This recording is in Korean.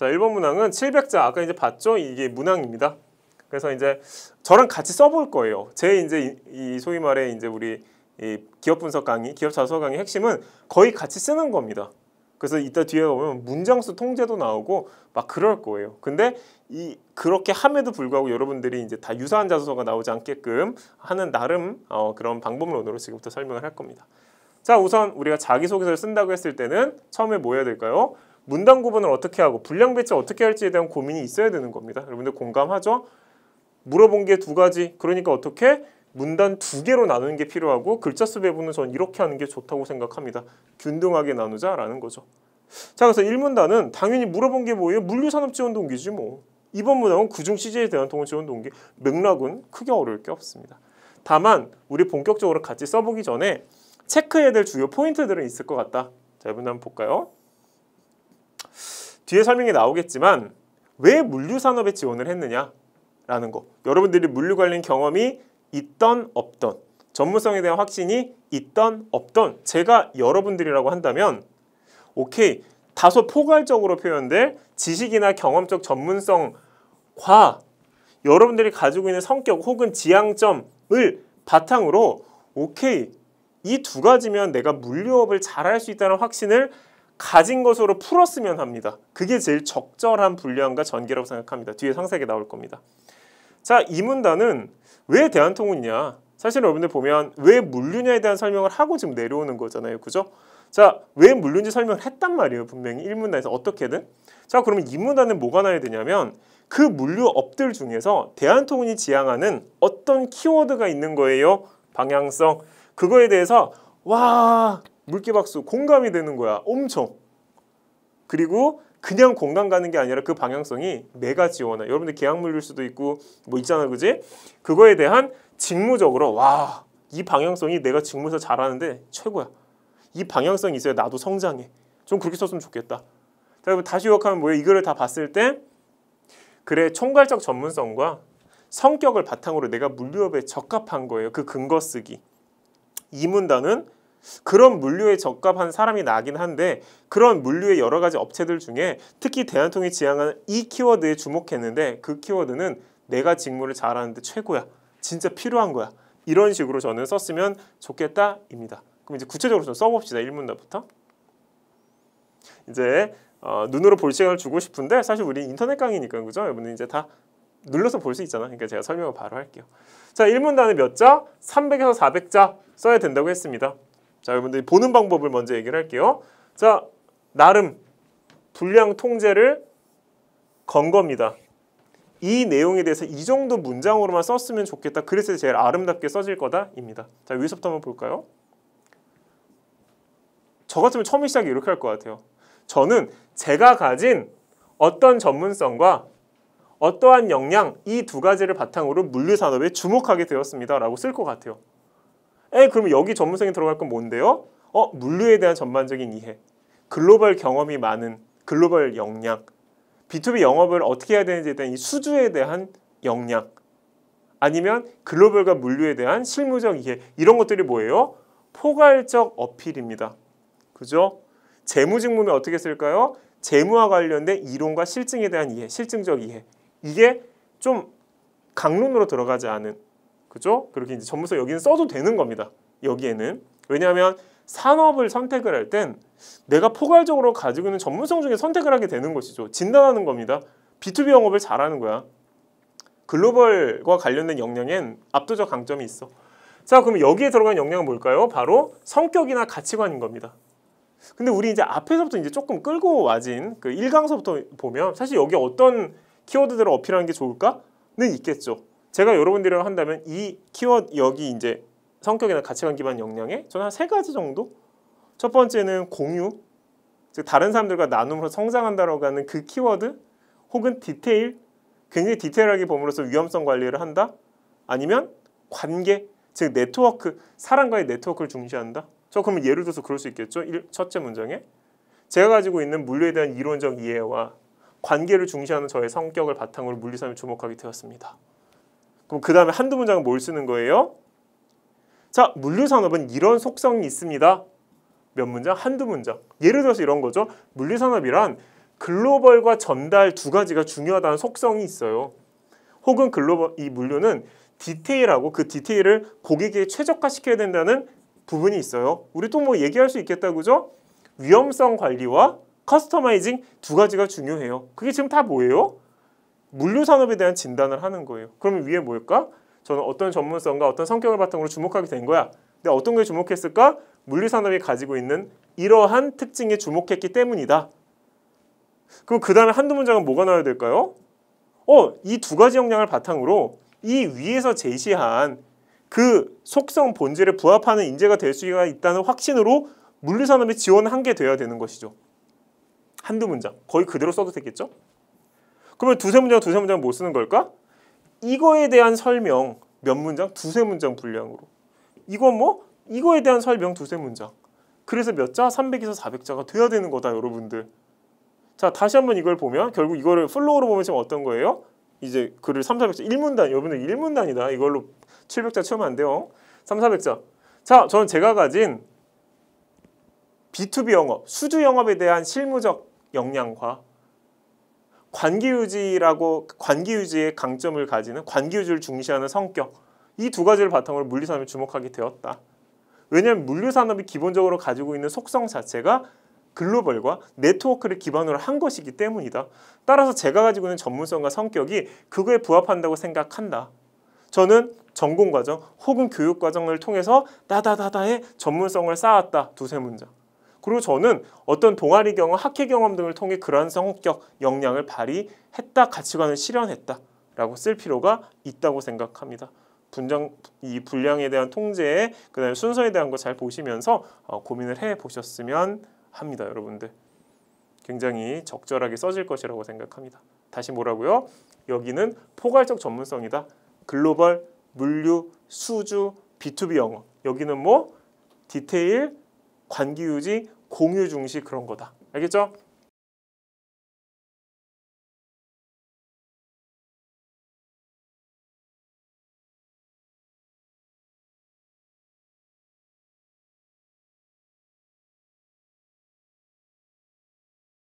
자, 1번 문항은 700자 아까 이제 봤죠? 이게 문항입니다. 그래서 이제 저랑 같이 써볼 거예요. 제 이제 이 소위 말해 이제 우리 이 기업 분석 강의, 기업 자소서 강의 핵심은 거의 같이 쓰는 겁니다. 그래서 이따 뒤에 보면 문장수 통제도 나오고 막 그럴 거예요. 근데 이 그렇게 함에도 불구하고 여러분들이 이제 다 유사한 자소서가 나오지 않게끔 하는 나름 그런 방법론으로 지금부터 설명을 할 겁니다. 자, 우선 우리가 자기소개서를 쓴다고 했을 때는 처음에 뭐 해야 될까요? 문단 구분을 어떻게 하고 분량 배치를 어떻게 할지에 대한 고민이 있어야 되는 겁니다. 여러분들 공감하죠? 물어본 게 두 가지, 그러니까 어떻게? 문단 두 개로 나누는 게 필요하고 글자 수 배분은 전 이렇게 하는 게 좋다고 생각합니다. 균등하게 나누자라는 거죠. 자, 그래서 1문단은 당연히 물어본 게 뭐예요? 물류산업지원동기지 뭐. 2번 문항은 그중 CJ에 대한 동원지원동기. 맥락은 크게 어려울 게 없습니다. 다만 우리 본격적으로 같이 써보기 전에 체크해야 될 주요 포인트들은 있을 것 같다. 자, 여러분 한번 볼까요? 뒤에 설명이 나오겠지만 왜 물류산업에 지원을 했느냐라는 거. 여러분들이 물류 관련 경험이 있던 없던, 전문성에 대한 확신이 있던 없던, 제가 여러분들이라고 한다면 오케이, 다소 포괄적으로 표현될 지식이나 경험적 전문성과 여러분들이 가지고 있는 성격 혹은 지향점을 바탕으로 오케이, 이 두 가지면 내가 물류업을 잘할 수 있다는 확신을 가진 것으로 풀었으면 합니다. 그게 제일 적절한 분량과 전개라고 생각합니다. 뒤에 상세하게 나올 겁니다. 자, 이 문단은 왜 대한통운이냐, 사실 여러분들 보면 왜 물류냐에 대한 설명을 하고 지금 내려오는 거잖아요. 그죠? 자, 왜 물류인지 설명을 했단 말이에요. 분명히 1문단에서 어떻게든. 자, 그러면 2문단은 뭐가 나와야 되냐면 그 물류업들 중에서 대한통운이 지향하는 어떤 키워드가 있는 거예요. 방향성. 그거에 대해서 와, 물개박수, 공감이 되는 거야. 엄청. 그리고 그냥 공감 가는 게 아니라 그 방향성이 내가 지원해. 여러분들 계약물일 수도 있고 뭐 있잖아, 그지? 그거에 대한 직무적으로 와, 이 방향성이 내가 직무에서 잘하는데 최고야. 이 방향성이 있어야 나도 성장해. 좀 그렇게 썼으면 좋겠다. 자, 여러분 다시 요약하면 뭐예요? 이거를 다 봤을 때 그래, 총괄적 전문성과 성격을 바탕으로 내가 물류업에 적합한 거예요. 그 근거 쓰기. 이 문단은 그런 물류에 적합한 사람이 나긴 한데 그런 물류의 여러 가지 업체들 중에 특히 대한통운이 지향하는 이 키워드에 주목했는데 그 키워드는 내가 직무를 잘하는데 최고야. 진짜 필요한 거야. 이런 식으로 저는 썼으면 좋겠다입니다. 그럼 이제 구체적으로 좀 써봅시다. 1문단부터. 이제 눈으로 볼 시간을 주고 싶은데 사실 우리 인터넷 강의니까, 그죠? 여러분들 이제 다 눌러서 볼 수 있잖아. 그러니까 제가 설명을 바로 할게요. 자, 1문단에 몇 자? 300에서 400자 써야 된다고 했습니다. 자, 여러분들이 보는 방법을 먼저 얘기를 할게요. 자, 나름 분량 통제를 건 겁니다. 이 내용에 대해서 이 정도 문장으로만 썼으면 좋겠다. 그래서 제일 아름답게 써질 거다입니다. 자, 위에서부터 한번 볼까요? 저 같으면 처음 시작이 이렇게 할 것 같아요. 저는 제가 가진 어떤 전문성과 어떠한 역량, 이 두 가지를 바탕으로 물류산업에 주목하게 되었습니다. 라고 쓸 것 같아요. 에이, 그러면 여기 전문성이 들어갈 건 뭔데요? 물류에 대한 전반적인 이해, 글로벌 경험이 많은 글로벌 역량, B2B 영업을 어떻게 해야 되는지에 대한 이 수주에 대한 역량, 아니면 글로벌과 물류에 대한 실무적 이해, 이런 것들이 뭐예요? 포괄적 어필입니다. 그죠? 재무직무면 어떻게 쓸까요? 재무와 관련된 이론과 실증에 대한 이해, 실증적 이해. 이게 좀 강론으로 들어가지 않은, 그죠? 그렇게 이제 전문성 여기는 써도 되는 겁니다. 여기에는. 왜냐하면 산업을 선택을 할 땐 내가 포괄적으로 가지고 있는 전문성 중에 선택을 하게 되는 것이죠. 진단하는 겁니다. B2B 영업을 잘하는 거야. 글로벌과 관련된 역량엔 압도적 강점이 있어. 자, 그럼 여기에 들어간 역량은 뭘까요? 바로 성격이나 가치관인 겁니다. 근데 우리 이제 앞에서부터 이제 조금 끌고 와진 그 1강서부터 보면 사실 여기 어떤 키워드들을 어필하는 게 좋을까는 있겠죠. 제가 여러분들이랑 한다면 이 키워드, 여기 이제 성격이나 가치관 기반 역량에 저는 한 3가지 정도? 첫 번째는 공유, 즉 다른 사람들과 나눔으로 성장한다라고 하는 그 키워드, 혹은 디테일, 굉장히 디테일하게 범으로써 위험성 관리를 한다, 아니면 관계, 즉 네트워크, 사람과의 네트워크를 중시한다. 저 그러면 예를 들어서 그럴 수 있겠죠. 첫째 문장에 제가 가지고 있는 물류에 대한 이론적 이해와 관계를 중시하는 저의 성격을 바탕으로 물리산업에 주목하게 되었습니다. 그럼 그 다음에 한두 문장은 뭘 쓰는 거예요? 자, 물류산업은 이런 속성이 있습니다. 몇 문장? 한두 문장. 예를 들어서 이런 거죠. 물류산업이란 글로벌과 전달 두 가지가 중요하다는 속성이 있어요. 혹은 글로벌 이 물류는 디테일하고 그 디테일을 고객에게 최적화시켜야 된다는 부분이 있어요. 우리 또 뭐 얘기할 수 있겠다, 그죠? 위험성 관리와 커스터마이징 두 가지가 중요해요. 그게 지금 다 뭐예요? 물류 산업에 대한 진단을 하는 거예요. 그러면 위에 뭘까? 저는 어떤 전문성과 어떤 성격을 바탕으로 주목하게 된 거야. 근데 어떤 걸 주목했을까? 물류 산업이 가지고 있는 이러한 특징에 주목했기 때문이다. 그럼 그 다음에 한두 문장은 뭐가 나와야 될까요? 이 두 가지 역량을 바탕으로 이 위에서 제시한 그 속성 본질에 부합하는 인재가 될 수 있다는 확신으로 물류산업에 지원한 게 돼야 되는 것이죠. 한두 문장 거의 그대로 써도 되겠죠? 그러면 두세 문장 못 쓰는 걸까? 이거에 대한 설명 몇 문장? 두세 문장 분량으로. 이건 뭐? 이거에 대한 설명 두세 문장. 그래서 몇 자? 300에서 400자가 돼야 되는 거다, 여러분들. 자, 다시 한번 이걸 보면 결국 이거를 플로우로 보면 지금 어떤 거예요? 이제 글을 300, 400자 1문단, 여러분들 1문단이다. 이걸로 700자 채우면 안 돼요. 300, 400자. 자, 저는 제가 가진 B2B 영업, 수주 영업에 대한 실무적 역량과 관계 유지의 강점을 가지는 관계 유지를 중시하는 성격, 이 두 가지를 바탕으로 물류산업에 주목하게 되었다. 왜냐하면 물류산업이 기본적으로 가지고 있는 속성 자체가 글로벌과 네트워크를 기반으로 한 것이기 때문이다. 따라서 제가 가지고 있는 전문성과 성격이 그거에 부합한다고 생각한다. 저는 전공과정 혹은 교육과정을 통해서 따다다다의 전문성을 쌓았다. 두세 문장. 그리고 저는 어떤 동아리 경험, 학회 경험 등을 통해 그러한 성격, 역량을 발휘했다. 가치관을 실현했다. 라고 쓸 필요가 있다고 생각합니다. 이 분량에 대한 통제에 그다음에 순서에 대한 거 잘 보시면서 고민을 해보셨으면 합니다. 여러분들 굉장히 적절하게 써질 것이라고 생각합니다. 다시 뭐라고요? 여기는 포괄적 전문성이다. 글로벌, 물류, 수주, B2B 영업. 여기는 뭐? 디테일, 관계 유지, 공유 중시 그런 거다. 알겠죠?